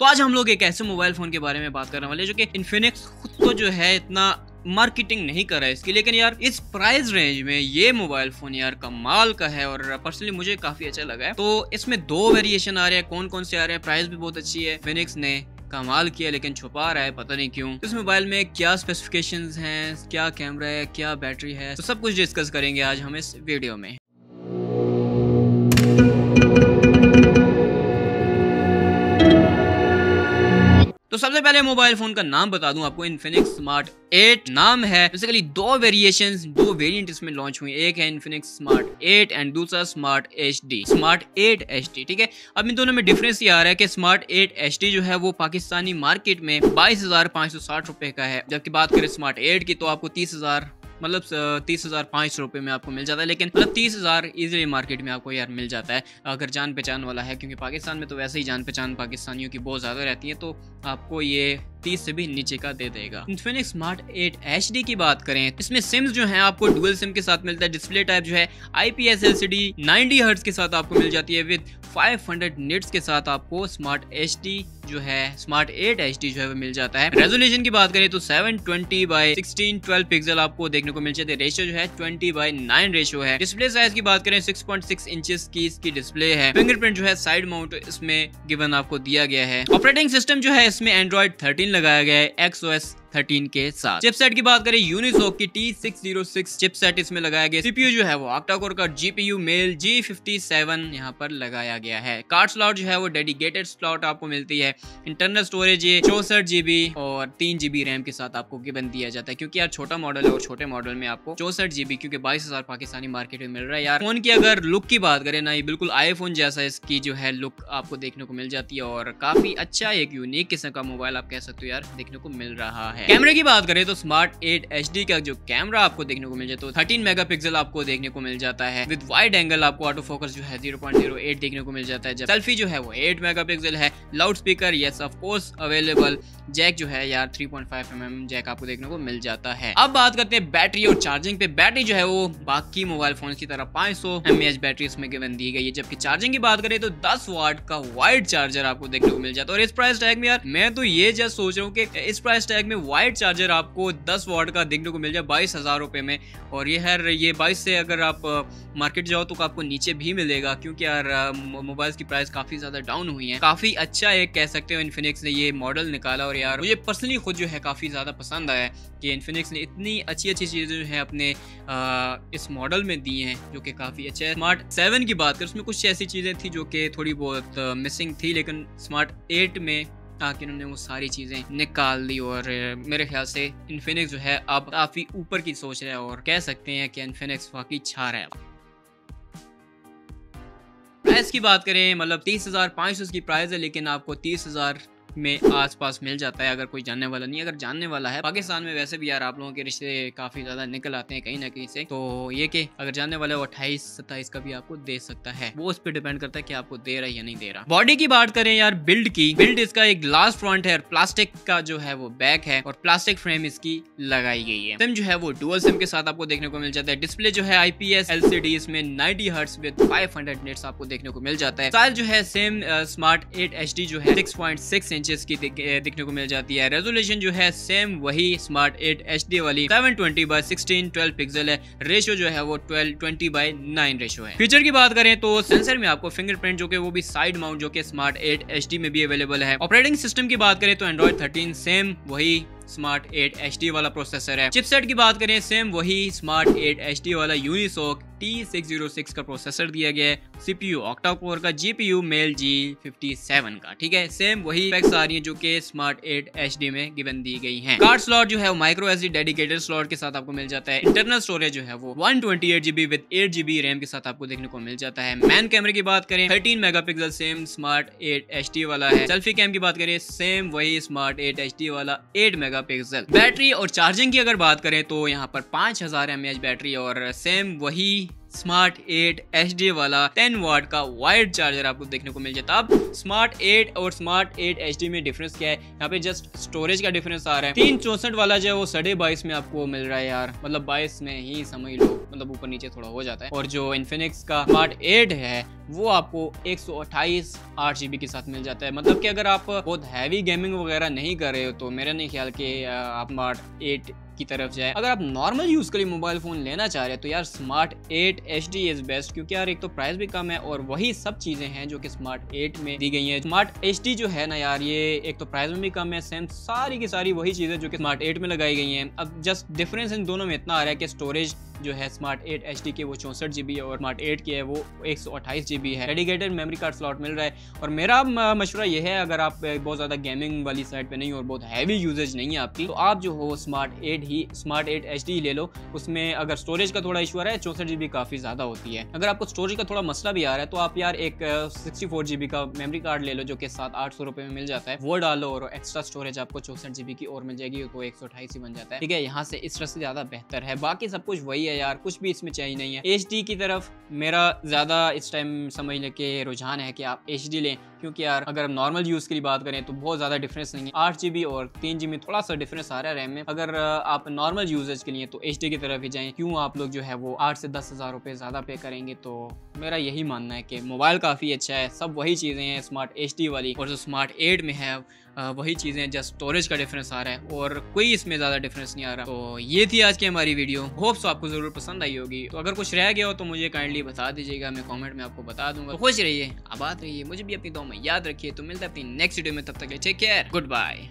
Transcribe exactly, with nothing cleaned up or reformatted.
तो आज हम लोग एक ऐसे मोबाइल फोन के बारे में बात करने वाले हैं जो कि इन्फिनिक्स खुद तो जो है इतना मार्केटिंग नहीं कर रहा है इसकी, लेकिन यार इस प्राइस रेंज में ये मोबाइल फोन यार कमाल का है और पर्सनली मुझे काफी अच्छा लगा है। तो इसमें दो वेरिएशन आ रहे हैं, कौन कौन से आ रहे हैं, प्राइस भी बहुत अच्छी है, इन्फिनिक्स ने कमाल किया लेकिन छुपा रहा है पता नहीं क्यों। इस मोबाइल में क्या स्पेसिफिकेशंस हैं, क्या कैमरा है, क्या बैटरी है, तो सब कुछ डिस्कस करेंगे आज हम इस वीडियो में। तो सबसे पहले मोबाइल फोन का नाम बता दूं आपको, इन्फिनिक्स स्मार्ट एट नाम है। बेसिकली दो वेरिएशंस, दो वेरिएंट इसमें लॉन्च हुई, एक है इन्फिनिक्स स्मार्ट एट एंड दूसरा smart HD, smart eight HD. ठीक है, अब इन दोनों में डिफरेंस ये आ रहा है कि स्मार्ट एट एचडी जो है वो पाकिस्तानी मार्केट में बाईस हजार पाँच सौ साठ रुपए का है, जबकि बात करें स्मार्ट एट की तो आपको तीस हजार मतलब तीस हजार पाँच सौ रुपये में आपको मिल जाता है, लेकिन मतलब तीस हजार ईजिली मार्केट में आपको यार मिल जाता है अगर जान पहचान वाला है, क्योंकि पाकिस्तान में तो वैसे ही जान पहचान पाकिस्तानियों की बहुत ज़्यादा रहती है, तो आपको ये तीस से भी नीचे का दे देगा। इन्फिनिक्स स्मार्ट एट एचडी की बात करें, इसमें सिम्स जो हैं आपको डुअल सिम के साथ मिलता है, डिस्प्ले टाइप जो है आईपीएस एलसीडी नब्बे हर्ट्ज के साथ आपको मिल जाती है विद पाँच सौ निट्स के साथ आपको स्मार्ट एचडी जो है स्मार्ट एट एचडी जो है वो मिल जाता है। रेजोल्यूशन की बात करें तो seven twenty by sixteen twelve pixel आपको देखने को मिल जाते हैं, रेशियो जो है ट्वेंटी बाई नाइन रेशियो है। डिस्प्ले साइज की बात करें सिक्स पॉइंट सिक्स इंचेस की इसकी डिस्प्ले है, फिंगरप्रिंट जो है साइड माउंट इसमें गिवन आपको दिया गया है। ऑपरेटिंग सिस्टम जो है इसमें एंड्रॉइड थर्टीन लगाया गया है एक्सओएस थर्टीन के साथ। चिपसेट की बात करें यूनिसॉक की T six O six chipset इसमें लगाया गया। सीपीयू जो है वो ऑक्टा कोर का, GPU Mali G fifty seven यहाँ पर लगाया गया है। कार्ड स्लॉट जो है वो डेडिकेटेड स्लॉट आपको मिलती है। इंटरनल स्टोरेज ये चौसठ जीबी और तीन जीबी रैम के साथ आपको गिवन दिया जाता है, क्योंकि यार छोटा मॉडल है और छोटे मॉडल में आपको चौसठ जीबी क्योंकि बाईस हजार पाकिस्तानी मार्केट में मिल रहा है। यार फोन की अगर लुक की बात करें ना, ये बिल्कुल आईफोन जैसा इसकी जो है लुक आपको देखने को मिल जाती है और काफी अच्छा एक यूनिक किस्म का मोबाइल आप कह सकते हो यार देखने को मिल रहा है। कैमरे की बात करें तो स्मार्ट एट एचडी का जो कैमरा आपको देखने को मिल जाता है तो थर्टीन मेगापिक्सल आपको देखने को मिल जाता है विद वाइड एंगल, आपको ऑटो फोकस जो है ज़ीरो पॉइंट ज़ीरो एट देखने को मिल जाता है, जब सेल्फी जो है वो एट मेगापिक्सल है। Loud speaker yes of course available, jack जो है यार three point five M M jack आपको देखने को मिल जाता है। अब बात करते हैं बैटरी और चार्जिंग पे। बैटरी जो है वो बाकी मोबाइल फोन की तरह पाँच सौ एम एच बैटरी इसमें गिवन दी गई है, जबकि चार्जिंग की बात करें तो दस वाट का वाइड चार्जर आपको देखने को मिल जाता है। और इस प्राइस टैग में यार मैं तो ये जस्ट सोच रहा हूँ कि इस प्राइस टैग में वाइट चार्जर आपको दस वाट का देखने को मिल जाए बाईस हजार रुपये में, और ये है ये बाईस से अगर आप मार्केट जाओ तो आपको नीचे भी मिलेगा, क्योंकि यार मोबाइल्स की प्राइस काफ़ी ज़्यादा डाउन हुई है। काफ़ी अच्छा एक कह सकते हो इन्फिनिक्स ने ये मॉडल निकाला और यार मुझे पर्सनली खुद जो है काफ़ी ज़्यादा पसंद आया कि इन्फिनिक्स ने इतनी अच्छी अच्छी चीज़ें जो है अपने आ, इस मॉडल में दी हैं जो कि काफ़ी अच्छा है। स्मार्ट सेवन की बात करें उसमें कुछ ऐसी चीज़ें थी जो कि थोड़ी बहुत मिसिंग थी, लेकिन स्मार्ट एट में ताकि उन्होंने वो सारी चीज़ें निकाल दी और मेरे ख्याल से इन्फिनिक्स जो है अब काफ़ी ऊपर की सोच रहा है और कह सकते हैं कि इन्फिनिक्स वाकई छा रहा है। प्राइस की बात करें मतलब तीस हज़ार पाँच सौ इसकी प्राइस है, लेकिन आपको तीस हज़ार में आसपास मिल जाता है अगर कोई जानने वाला नहीं, अगर जानने वाला है पाकिस्तान में वैसे भी यार आप लोगों के रिश्ते काफ़ी ज़्यादा निकल आते हैं कहीं ना कहीं से, तो ये कि अगर जानने वाला है वो अट्ठाईस सत्ताईस का भी आपको दे सकता है, वो उस पर डिपेंड करता है कि आपको दे रहा है या नहीं दे रहा। बॉडी की बात करें यार, बिल्ड की बिल्ड इसका एक ग्लास फ्रंट है और प्लास्टिक का जो है वो बैक है और प्लास्टिक फ्रेम इसकी लगाई गई है। सिम जो है वो डुअल सिम के साथ आपको देखने को मिल जाता है। डिस्प्ले जो है आईपीएस एलसीडी इसमें ninety hertz with five hundred nits आपको देखने को मिल जाता है। साइज जो है सेम स्मार्ट एट एचडी जो है सिक्स पॉइंट सिक्स की देखने को मिल जाती है। रेजोल्यूशन जो है सेम वही स्मार्ट एट एचडी वाली seven twenty by sixteen twelve pixel है, रेशियो जो है वो twelve twenty by nine ratio है। फीचर की बात करें तो सेंसर में आपको फिंगरप्रिंट जो कि वो भी साइड माउंट जो कि स्मार्ट एट एचडी में भी अवेलेबल है। ऑपरेटिंग सिस्टम की बात करें तो एंड्रॉइड थर्टीन सेम वही स्मार्ट एट एचडी वाला प्रोसेसर है। चिपसेट की बात करें सेम वही स्मार्ट एट एचडी वाला Unisoc T six O six का प्रोसेसर दिया गया है, सीपीयू ऑक्टा कोर का, GPU Mali G fifty seven का। ठीक है, सेम वही स्पेक्स आ रही हैं जो कि स्मार्ट एट एचडी में गिवन दी गई हैं। कार्ड स्लॉट जो है माइक्रो एसडी डेडिकेटेड स्लॉट के साथ आपको मिल जाता है। इंटरनल स्टोरेज जो है वो one twenty eight GB with eight GB RAM के साथ आपको देखने को मिल जाता है। मैन कैमरे की बात करें thirteen megapixel same smart eight HD वाला है। सेल्फी कैम की बात करें सेम वही स्मार्ट एट एचडी वाला एट मेगापिक्सल। बैटरी और चार्जिंग की अगर बात करें तो यहाँ पर पाँच हजार एम ए एच बैटरी और सेम वही स्मार्ट एट एच डी वाला टेन वाट का वायर चार्जर आपको देखने को मिल जाता है। अब स्मार्ट एट और स्मार्ट एट एच डी में डिफरेंस क्या है, यहाँ पे जस्ट स्टोरेज का डिफरेंस आ रहा है। तीन चौसठ वाला जो है वो साढ़े बाईस में आपको मिल रहा है यार, मतलब बाईस में ही समझ लो, मतलब ऊपर नीचे थोड़ा हो जाता है। और जो इन्फिनिक्स का स्मार्ट एट है वो आपको एक सौ अट्ठाईस आठ जी बी के साथ मिल जाता है। मतलब कि अगर आप बहुत हैवी गेमिंग वगैरह नहीं कर रहे हो तो मेरा नहीं ख्याल कि आप स्मार्ट एट की तरफ जाए। अगर आप नॉर्मल यूज के लिए मोबाइल फोन लेना चाह रहे हो तो यार smart eight H D is best, क्योंकि यार एक तो प्राइस भी कम है और वही सब चीजें हैं जो कि स्मार्ट एट में दी गई हैं। स्मार्ट एच डी जो है ना यार, ये एक तो प्राइस में भी कम है, सेम सारी की सारी वही चीजें जो कि स्मार्ट एट में लगाई गई हैं। अब जस्ट डिफरेंस इन दोनों में इतना आ रहा है कि स्टोरेज जो है स्मार्ट एट एच डी के वो चौंसठ जीबी है और स्मार्ट एट की है वो एक सौ अट्ठाईस जीबी है। डेडिकेटेड मेमोरी कार्ड स्लॉट मिल रहा है। और मेरा मशवरा ये है, अगर आप बहुत ज़्यादा गेमिंग वाली साइड पे नहीं और बहुत हैवी यूजेज नहीं है आपकी, तो आप जो हो स्मार्ट एट ही स्मार्ट एट एच डी ही ले लो। उसमें अगर स्टोरेज का थोड़ा इशू आ रहा है, चौंसठ जीबी काफ़ी ज़्यादा होती है। अगर आपको स्टोरेज का थोड़ा मसला भी आ रहा है तो आप यार एक सिक्सटी फोर जीबी का मेमरी कार्ड ले लो जो कि सात आठ सौ रुपये में मिल जाता है, वो डालो और एक्स्ट्रा स्टोरेज आपको चौंसठ जीबी की और मिल जाएगी, तो एक सौ अट्ठाईस ही बन जाता है। ठीक है, यहाँ से इस तरह से ज़्यादा बेहतर है। बाकी सब कुछ वही है यार, कुछ भी इसमें चेंज नहीं है। एचडी की तरफ मेरा ज्यादा इस टाइम समझ ले के रुझान है कि आप एचडी लें, क्योंकि यार अगर नॉर्मल यूज के लिए बात करें तो बहुत ज्यादा डिफरेंस नहीं है। आठ जीबी और तीन जीबी थोड़ा सा डिफरेंस आ रहा है रैम में। अगर आप नॉर्मल यूजेज के लिए तो एचडी की तरफ ही जाएं, क्यों आप लोग जो है वो आठ से दस हजार रुपये ज्यादा पे करेंगे। तो मेरा यही मानना है कि मोबाइल काफी अच्छा है, सब वही चीजें हैं स्मार्ट एचडी वाली, और जो स्मार्ट एट में है वही चीजें, जस्ट स्टोरेज का डिफरेंस आ रहा है और कोई इसमें ज्यादा डिफरेंस नहीं आ रहा। तो ये थी आज की हमारी वीडियो, होप्स आपको जरूर पसंद आई होगी। तो अगर कुछ रह गया हो तो मुझे काइंडली बता दीजिएगा, मैं कमेंट में आपको बता दूंगा। तो खुश रहिए, आबाद रहिए, मुझे भी अपनी दुआ में याद रखिए। तो मिलते हैं अपनी नेक्स्ट वीडियो में, तब तक के लिए टेक केयर, गुड बाय।